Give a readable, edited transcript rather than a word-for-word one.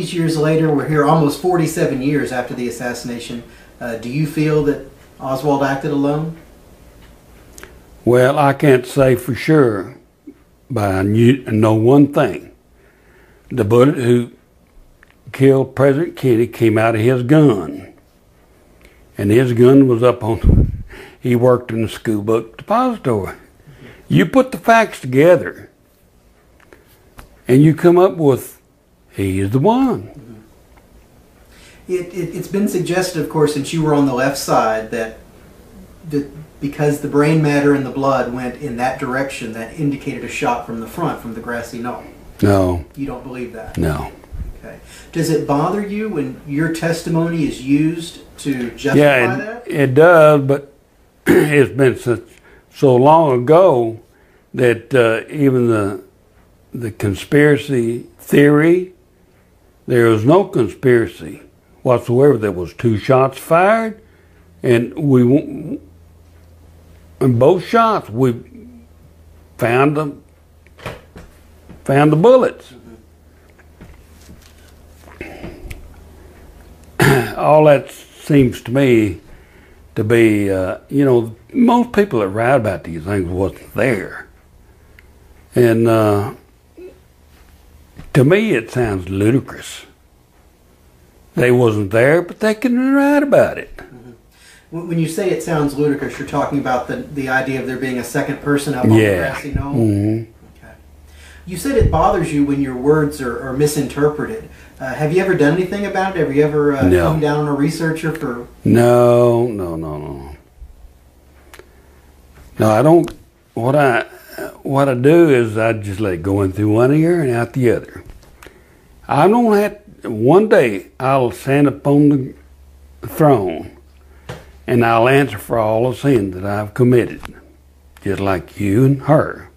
these years later, we're here almost 47 years after the assassination. Do you feel that Oswald acted alone? Well, I can't say for sure, but I know one thing. The bullet who killed President Kennedy came out of his gun, and his gun was up on, he worked in the school book depository. You put the facts together, and you come up with, he is the one. It's been suggested, of course, since you were on the left side, that because the brain matter and the blood went in that direction, that indicated a shot from the front, from the grassy knoll. No. You don't believe that? No. Okay. Does it bother you when your testimony is used to justify that? Yeah, it does, but it's been so long ago that even the conspiracy theory, there was no conspiracy whatsoever. There was two shots fired, and in both shots we found the bullets. Mm-hmm. All that seems to me to be, you know, most people that write about these things wasn't there, and to me it sounds ludicrous. They wasn't there, but they can write about it. Mm-hmm. When you say it sounds ludicrous, you're talking about the idea of there being a second person up on the grassy knoll? Mm-hmm. Okay. You said it bothers you when your words are misinterpreted. Have you ever done anything about it? Have you ever come down on a researcher for... No. No, I don't... What I do is I just let it go in through one ear and out the other. I don't have... One day I'll stand upon the throne and I'll answer for all the sin that I've committed, just like you and her.